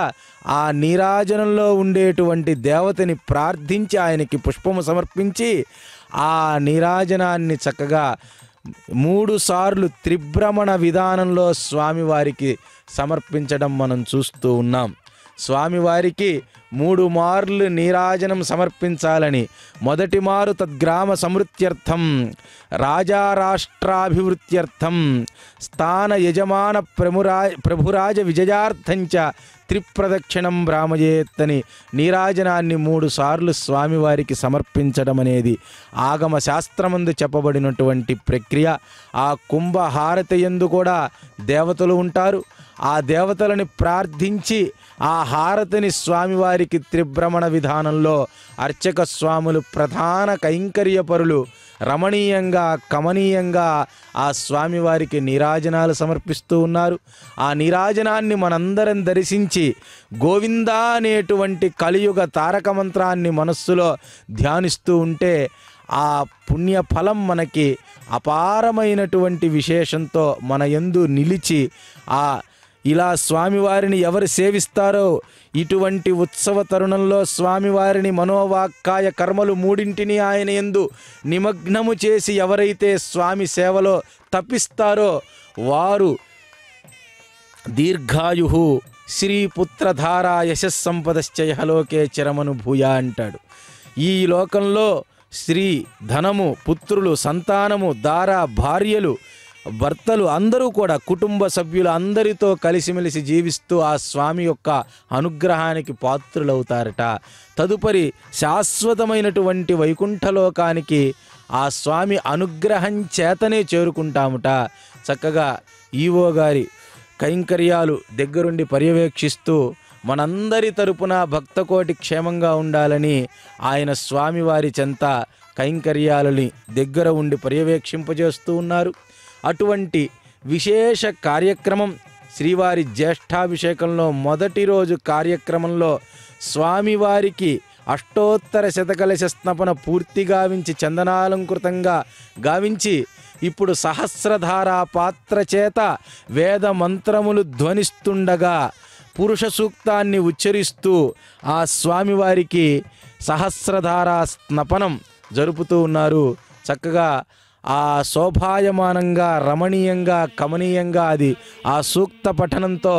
ఆ నీరాజనంలో ఉండేటువంటి దేవతని ప్రార్థించి ఆయనకి పుష్పము సమర్పించి ఆ నీరాజనాన్ని చక్కగా 3 సార్లు త్రిభ్రమణ విధానంలో స్వామివారికి సమర్పించడం మనం చూస్తూ ఉన్నాం. స్వామివారికి 3 మార్లు నీరాజనం సమర్పించాలని, మొదటి మారు తద్గ్రామ సమృత్యర్థం రాజారాష్ట్రాభివృత్యర్థం స్థాన యజమాన ప్రభురాజ విజయార్థంచ త్రిప్రదక్షిణం రామజేత్తని నీరాజనాన్ని 3 సార్లు స్వామివారికి సమర్పించడం అనేది ఆగమ శాస్త్రమందు చెప్పబడినటువంటి ప్రక్రియ. ఆ కుంభహారతి యందు కూడా దేవతలు ఉంటారు. ఆ దేవతలని ప్రార్థించి ఆ హారతిని స్వామివారికి త్రిభ్రమణ విధానంలో అర్చక స్వాములు ప్రధాన కైంకర్యపరులు రమణీయంగా కమనీయంగా ఆ స్వామివారికి నీరాజనాలు సమర్పిస్తూ ఉన్నారు. ఆ నీరాజనాన్ని మనందరం దర్శించి గోవింద అనేటువంటి కలియుగ తారక మంత్రాన్ని మనస్సులో ధ్యానిస్తూ ఉంటే ఆ పుణ్యఫలం మనకి అపారమైనటువంటి విశేషంతో మన యందు నిలిచి ఆ ఇలా స్వామివారిని ఎవరు సేవిస్తారో ఇటువంటి ఉత్సవ తరుణంలో స్వామివారిని మనోవాక్కాయ కర్మలు 3ంటిని ఆయన యందు నిమగ్నము చేసి ఎవరైతే స్వామి సేవలో తపిస్తారో వారు దీర్ఘాయుః శ్రీపుత్రధారా యశస్సంపదశ్చ యహలోకే చిరమను భూయ అంటాడు. ఈ లోకంలో శ్రీ ధనము, పుత్రులు, సంతానము, దారా, భార్యలు, భర్తలు అందరూ కూడా కుటుంబ సభ్యులు అందరితో కలిసిమెలిసి జీవిస్తూ ఆ స్వామి యొక్క అనుగ్రహానికి పాత్రులవుతారట. తదుపరి శాశ్వతమైనటువంటి వైకుంఠలోకానికి ఆ స్వామి అనుగ్రహం చేతనే చేరుకుంటాముట. చక్కగా ఈవో గారి కైంకర్యాలు దగ్గరుండి పర్యవేక్షిస్తూ మనందరి తరపున భక్తకోటి క్షేమంగా ఉండాలని ఆయన స్వామివారి చెంత కైంకర్యాలని దగ్గర ఉండి పర్యవేక్షింపజేస్తూ ఉన్నారు. అటువంటి విశేష కార్యక్రమం శ్రీవారి జ్యేష్ఠాభిషేకంలో మొదటి రోజు కార్యక్రమంలో స్వామివారికి అష్టోత్తర శతకలశ స్నపన పూర్తి గావించి చందనాలంకృతంగా గావించి ఇప్పుడు సహస్రధారా పాత్ర చేత వేద మంత్రములు ధ్వనిస్తుండగా పురుష సూక్తాన్ని ఉచ్చరిస్తూ ఆ స్వామివారికి సహస్రధారా స్నపనం జరుపుతూ ఉన్నారు. చక్కగా ఆ శోభాయమానంగా రమణీయంగా కమనీయంగా అది ఆ సూక్త పఠనంతో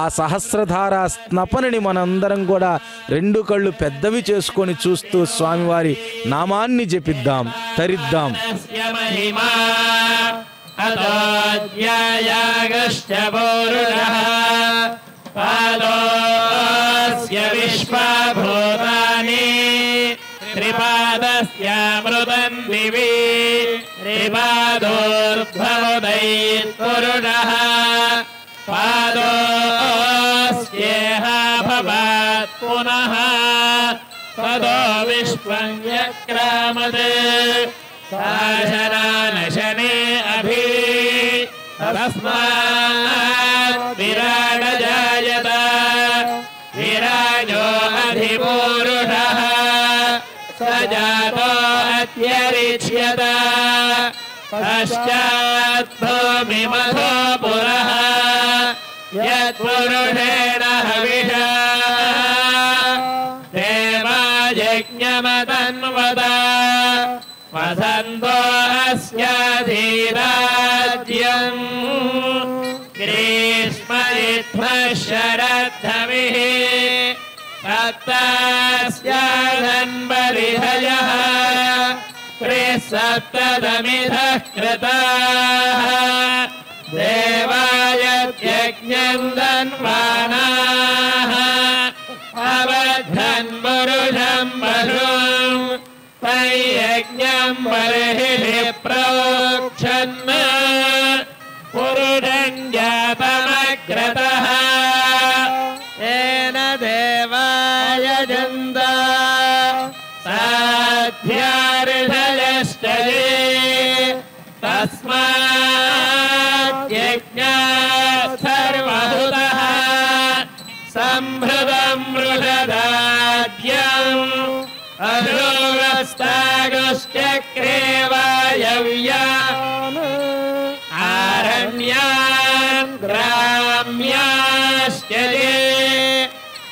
ఆ సహస్రధార స్నపనని మనందరం కూడా 2 కళ్ళు పెద్దవి చేసుకొని చూస్తూ స్వామివారి నామాన్ని జపిద్దాం, తరిద్దాం. ृदुर्भवदैरुणः पादोस्येह भवत् पुनः तदो विश्वं यक्रामत् साशनानशने अभि तस्मात् विराड जायत विराजो अधिपूरुषः सजातो अत्यरिच्यत पश्चात् भूमिमधो पुरः यत्पुरुषेण हविषा देवायज्ञमतन्वता वसन्तो अस्य धीराज्यम् ग्रीष्मर्त्वशरद्धविः तत्तस्य धन्वरिहयः त्रिसप्तदमिधः कृताः देवाय यज्ञन्धन्वानाः अवधन् पुरुषं पशुं तै यज्ञं बर्हिः प्रोक्षन् पुरुषं जातमग्रतः येन देवाय जन्ता साध्यार्षयश्चये तस्मात् यज्ञात् सर्वहुतः सम्भृतं वृषदाद्यम् अधोगस्तागुश्चक्रे वायव्याम् आरण्यान् ग्राम्याश्चये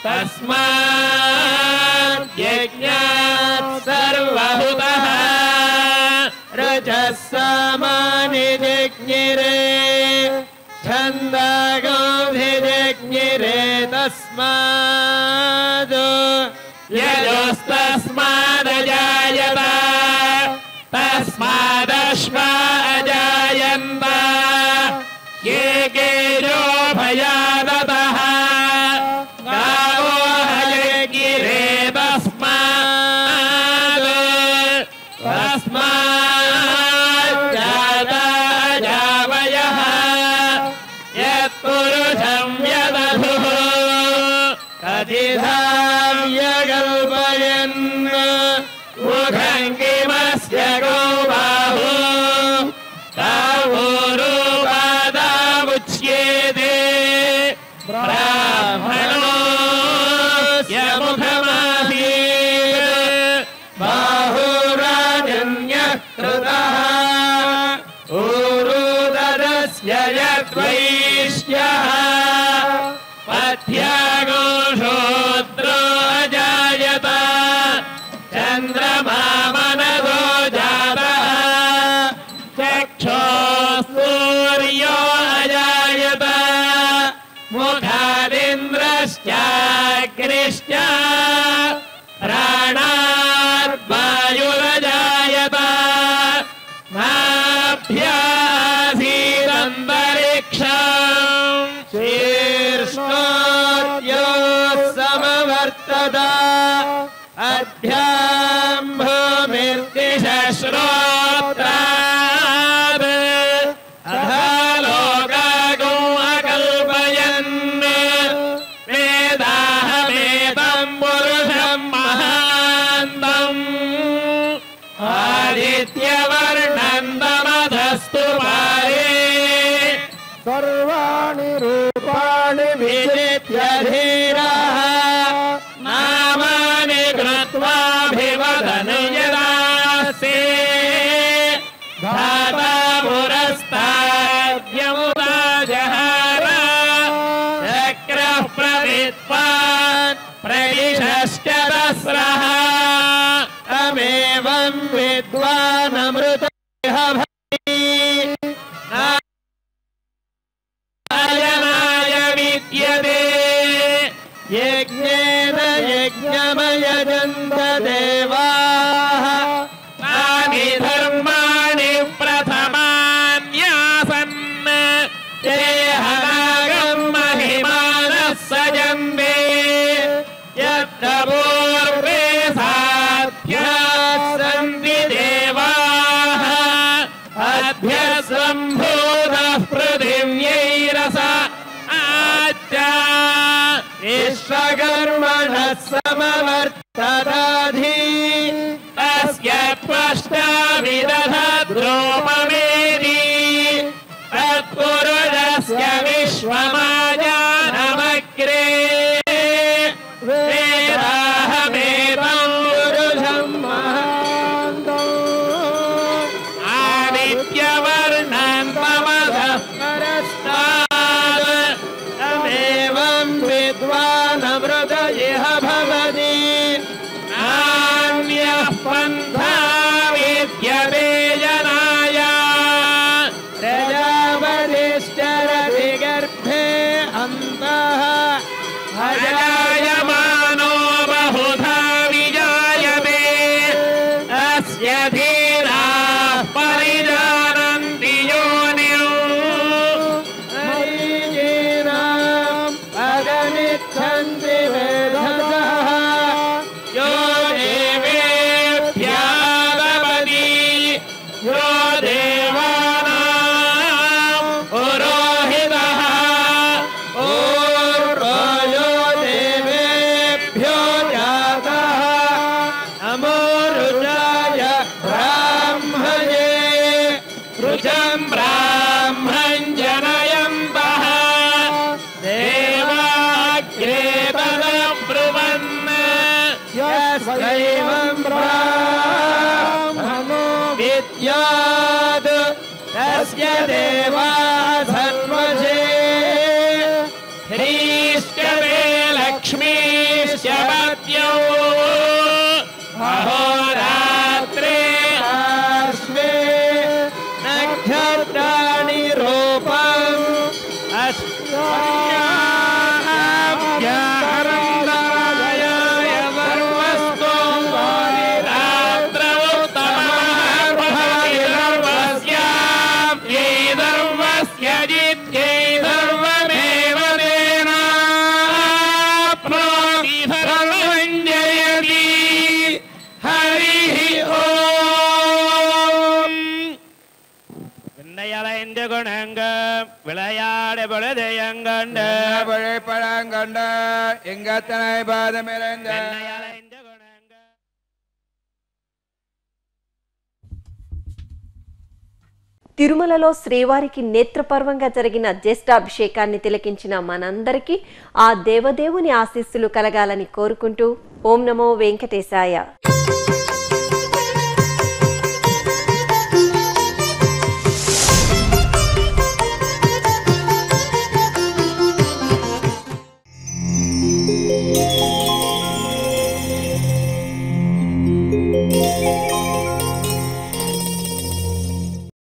तस्मात् यज्ञात् सर्वहुतः रजस्सामानिजिज्ञिरे छन्दागोभिजिज्ञिरे तस्माद् यजस्तस्मादजायत तस्मादश्वा अजायन्त केकेयो भयादतः गावो हयगिरे तस्माद् తిరుమలలో శ్రీవారికి నేత్రపర్వంగా జరిగిన జ్యేష్ఠాభిషేకాన్ని తిలకించిన మనందరికీ ఆ దేవదేవుని ఆశీస్సులు కలగాలని కోరుకుంటూ ఓం నమో వెంకటేశాయ.